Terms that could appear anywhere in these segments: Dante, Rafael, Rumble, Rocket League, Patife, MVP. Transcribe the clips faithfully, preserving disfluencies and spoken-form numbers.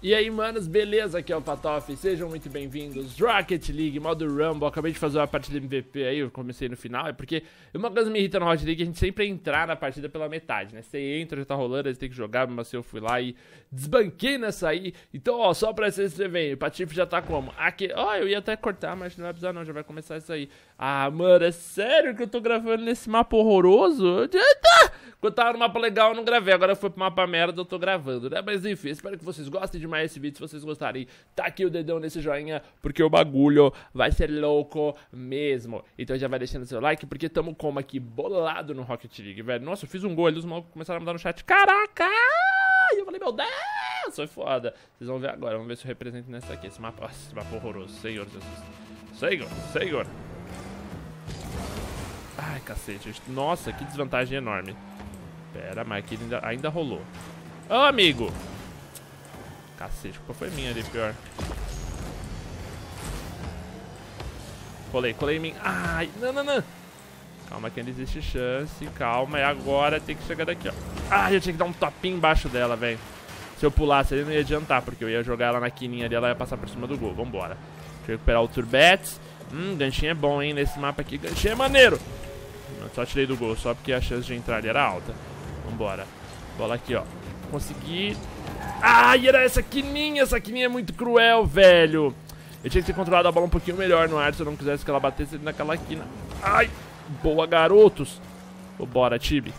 E aí, manos, beleza? Aqui é o Patife, sejam muito bem-vindos. Rocket League, modo Rumble, acabei de fazer uma partida M V P aí, eu comecei no final. É porque uma coisa me irrita no Rocket League, a gente sempre entrar na partida pela metade, né? Você entra, já tá rolando, você tem que jogar, mas eu fui lá e desbanquei nessa aí. Então, ó, só pra se inscrever, o Patife já tá como? Aqui, ó, eu ia até cortar, mas não vai precisar não, já vai começar isso aí. Ah, mano, é sério que eu tô gravando nesse mapa horroroso? Eita! Quando tava no mapa legal eu não gravei, agora foi pro mapa merda eu tô gravando, né? Mas enfim, espero que vocês gostem de mais esse vídeo. Se vocês gostarem, taque o dedão nesse joinha, porque o bagulho vai ser louco mesmo. Então já vai deixando seu like, porque tamo como aqui bolado no Rocket League, velho. Nossa, eu fiz um gol ali, os malucos começaram a mandar no chat. Caraca! E eu falei, meu Deus, foi foda. Vocês vão ver agora, vamos ver se eu represento nessa aqui. Esse mapa, nossa, esse mapa horroroso, Senhor Jesus. Senhor, Senhor. Ai, cacete, nossa, que desvantagem enorme. Pera, mas aqui ainda, ainda rolou. Ô, amigo! Cacete, culpa foi minha ali, pior. Colei, colei em mim. Ai, não, não, não. Calma que ainda existe chance, calma. E agora tem que chegar daqui, ó. Ai, eu tinha que dar um topinho embaixo dela, velho. Se eu pulasse ali não ia adiantar, porque eu ia jogar ela na quininha ali, ela ia passar por cima do gol. Vambora. Deixa eu recuperar o Turbets. Hum, ganchinho é bom, hein, nesse mapa aqui. Ganchinho é maneiro. Eu só tirei do gol, só porque a chance de entrar ali era alta. Vambora. Bola aqui, ó. Consegui. Ai, ah, era essa quininha. Essa quininha é muito cruel, velho. Eu tinha que ter controlado a bola um pouquinho melhor no ar, se eu não quisesse que ela batesse naquela quina. Ai, boa, garotos. Vambora, Tibi.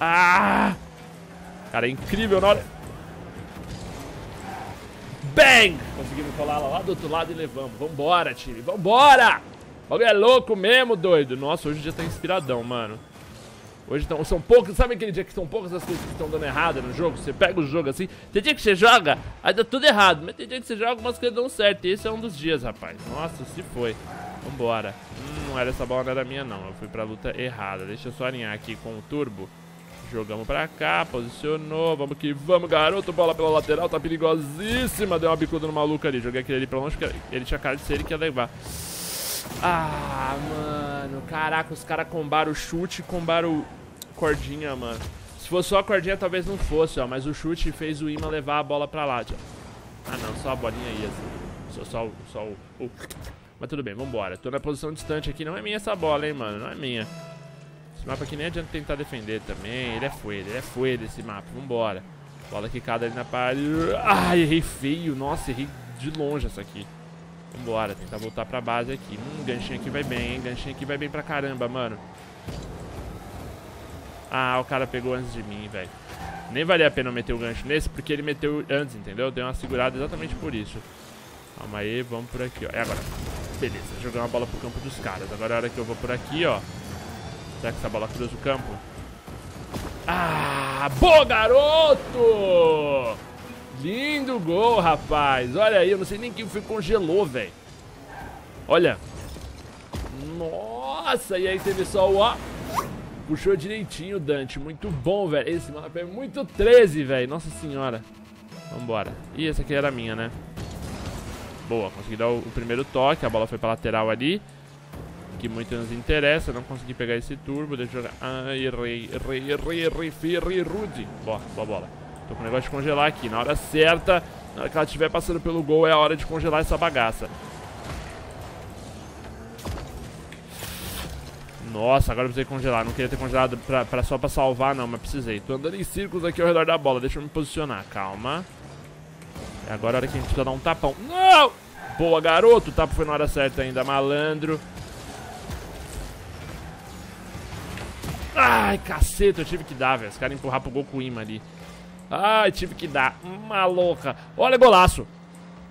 Ah, cara, é incrível na hora. Bang! Conseguimos colar ela lá do outro lado e levamos. Vambora, Tibi, vambora. O bagulho é louco mesmo, doido. Nossa, hoje já tá inspiradão, mano. Hoje tão, são poucos, sabe aquele dia que são poucas as coisas que estão dando errada no jogo? Você pega o jogo assim, tem dia que você joga, aí dá tudo errado, mas tem dia que você joga, umas coisas dão certo, e esse é um dos dias, rapaz. Nossa, se foi. Vambora. Hum, não era essa bola, não era minha não, eu fui pra luta errada. Deixa eu só alinhar aqui com o turbo. Jogamos pra cá, posicionou, vamos que vamos, garoto. Bola pela lateral, tá perigosíssima. Deu uma bicuda no maluco ali, joguei aquele ali pra longe, porque ele tinha cara de ser, ele quer levar. Ah, mano, caraca, os caras combaram o chute e combaram cordinha, mano. Se fosse só a cordinha, talvez não fosse, ó. Mas o chute fez o imã levar a bola pra lá, tio. Ah, não, só a bolinha aí, assim. Só, só, só o... Uh. Mas tudo bem, vambora. Tô na posição distante aqui. Não é minha essa bola, hein, mano. Não é minha. Esse mapa aqui nem adianta tentar defender também. Ele é fuera, ele é fuera esse mapa. Vambora. Bola quicada ali na parede. Ah, errei feio. Nossa, errei de longe essa aqui. Vambora, tentar voltar pra base aqui. Hum, ganchinho aqui vai bem, hein? Ganchinho aqui vai bem pra caramba, mano. Ah, o cara pegou antes de mim, velho. Nem valia a pena eu meter o gancho nesse, porque ele meteu antes, entendeu? Deu uma segurada exatamente por isso. Calma aí, vamos por aqui, ó. É agora. Beleza, joguei uma bola pro campo dos caras. Agora é a hora que eu vou por aqui, ó. Será que essa bola cruza o campo? Ah, boa, garoto! Lindo gol, rapaz. Olha aí, eu não sei nem quem foi, congelou, velho. Olha. Nossa, e aí teve só o ó. Puxou direitinho o Dante. Muito bom, velho. Esse mapa é muito treze, velho. Nossa senhora. Vambora. Ih, essa aqui era minha, né? Boa, consegui dar o, o primeiro toque. A bola foi pra lateral ali, que muito nos interessa. Não consegui pegar esse turbo. Deixa eu jogar. Ah, errei, errei, errei, errei, errei, rude. Boa, boa bola. Tô com o negócio de congelar aqui, na hora certa. Na hora que ela estiver passando pelo gol é a hora de congelar essa bagaça. Nossa, agora eu precisei congelar, não queria ter congelado pra, pra só pra salvar não, mas precisei. Tô andando em círculos aqui ao redor da bola, deixa eu me posicionar, calma. E agora é a hora que a gente precisa dar um tapão. Não! Boa, garoto, o tapa foi na hora certa ainda, malandro. Ai, caceta, eu tive que dar, velho, os caras empurrar pro gol com o imã ali. Ai, tive que dar. Uma louca. Olha, golaço.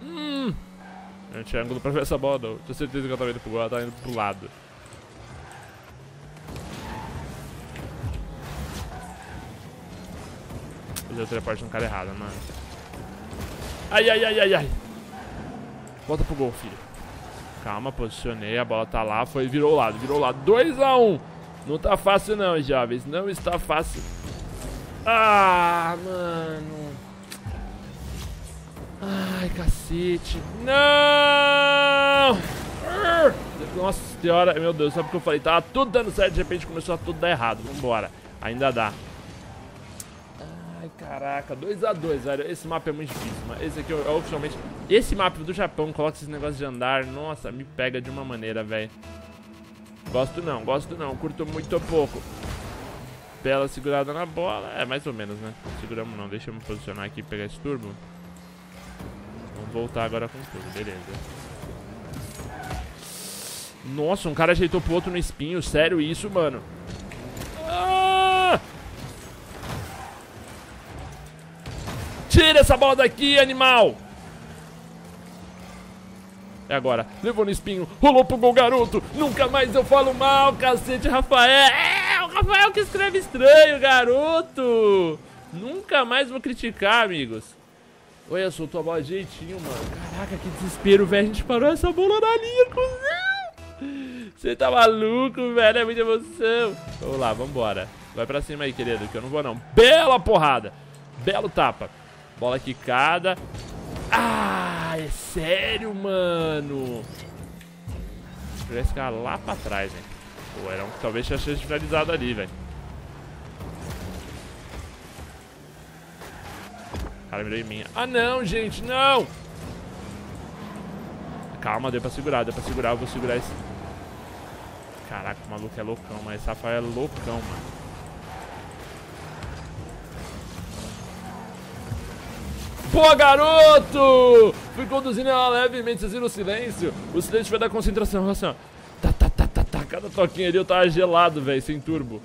Hum. Eu não tinha ângulo pra ver essa bola, não. Tenho certeza que ela tava indo pro gol, ela tava indo pro lado. Usei o teleporte no cara errado, mano. Ai, ai, ai, ai, ai. Volta pro gol, filho. Calma, posicionei. A bola tá lá. Foi, virou o lado, virou o lado. dois a um. Não tá fácil, não, jovens. Não está fácil. Ah, mano. Ai, cacete. Não! Nossa senhora, meu Deus, sabe o que eu falei? Tava tudo dando certo, de repente começou a tudo dar errado. Vambora, ainda dá. Ai, caraca, dois a dois, velho. Esse mapa é muito difícil, mas esse aqui é oficialmente... Esse mapa do Japão, coloca esses negócios de andar. Nossa, me pega de uma maneira, velho. Gosto não, gosto não. Curto muito pouco. Bela segurada na bola. É, mais ou menos, né? Seguramos não. Deixa eu me posicionar aqui e pegar esse turbo. Vamos voltar agora com tudo. Beleza. Nossa, um cara ajeitou pro outro no espinho. Sério isso, mano? Ah! Tira essa bola daqui, animal! É agora. Levou no espinho. Rolou pro gol, garoto. Nunca mais eu falo mal, cacete, Rafael. Rafael que escreve estranho, garoto. Nunca mais vou criticar, amigos. Olha, soltou a bola jeitinho, mano. Caraca, que desespero, velho. A gente parou essa bola na linha, cuzão. Você tá maluco, velho. É muita emoção. Vamos lá, vambora. Vai pra cima aí, querido, que eu não vou não. Bela porrada. Belo tapa. Bola quicada. Ah, é sério, mano. Eu ia ficar lá pra trás, hein. Pô, era um que talvez tinha chance de finalizado ali, velho. O cara mirou em mim. Ah, não, gente, não! Calma, deu pra segurar, deu pra segurar. Eu vou segurar esse... Caraca, o maluco é loucão, mas esse Rafael é loucão, mano. Pô, garoto! Fui conduzindo ela levemente, vocês viram o silêncio? O silêncio vai dar concentração, assim, ó. Cada toquinho ali eu tava gelado, velho, sem turbo.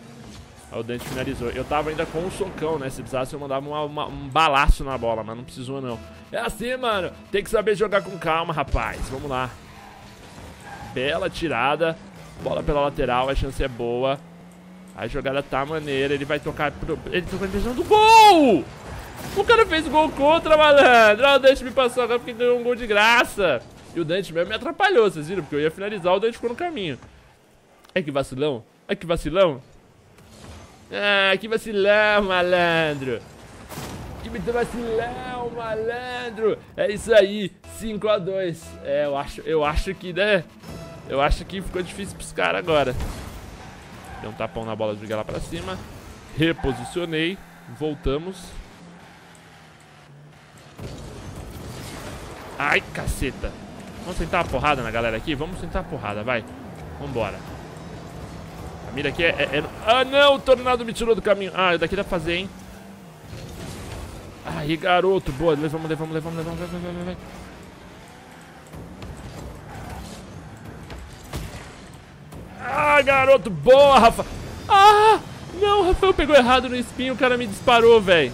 Aí o Dante finalizou. Eu tava ainda com um socão, né? Se precisasse eu mandava uma, uma, um balaço na bola, mas não precisou não. É assim, mano. Tem que saber jogar com calma, rapaz. Vamos lá. Bela tirada. Bola pela lateral, a chance é boa. A jogada tá maneira. Ele vai tocar... Pro... Ele tocou a intenção do gol! O cara fez gol contra, malandro. O Dante me passou agora porque ganhou um gol de graça. E o Dante mesmo me atrapalhou, vocês viram? Porque eu ia finalizar, o Dante ficou no caminho. Ai, que vacilão. Ai, que vacilão. Ah, que vacilão, malandro. Que vacilão, malandro. É isso aí. cinco a dois. É, eu acho, eu acho que, né? Eu acho que ficou difícil pros caras agora. Deu um tapão na bola, joguei lá pra cima. Reposicionei. Voltamos. Ai, caceta. Vamos sentar uma porrada na galera aqui? Vamos sentar uma porrada, vai. Vambora. A mira aqui é, é, é... Ah, não! O tornado me tirou do caminho. Ah, daqui dá pra fazer, hein? Aí, garoto. Boa. Levamos, levamos, levamos, levamos. Vai, vai, vai, vai. Ah, garoto. Boa, Rafa. Ah! Não, o Rafael pegou errado no espinho. O cara me disparou, velho.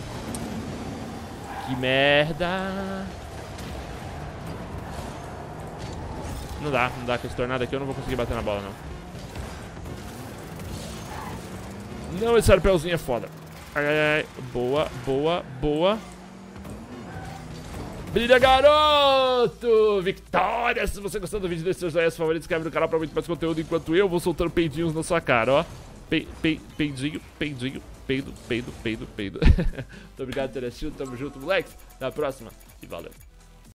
Que merda. Não dá, não dá com esse tornado aqui. Eu não vou conseguir bater na bola, não. Não, esse arpelzinho é foda. Ai, ai, ai. Boa, boa, boa. Brilha, garoto! Vitória! Se você gostou do vídeo, deixe seus joinhas favoritos, inscreve no canal pra muito mais conteúdo. Enquanto eu vou soltando peidinhos na sua cara, ó. Pe, pe, peidinho, peidinho, peido, peido, peido, peido. Muito obrigado por ter assistido. Tamo junto, moleques. Até a próxima e valeu.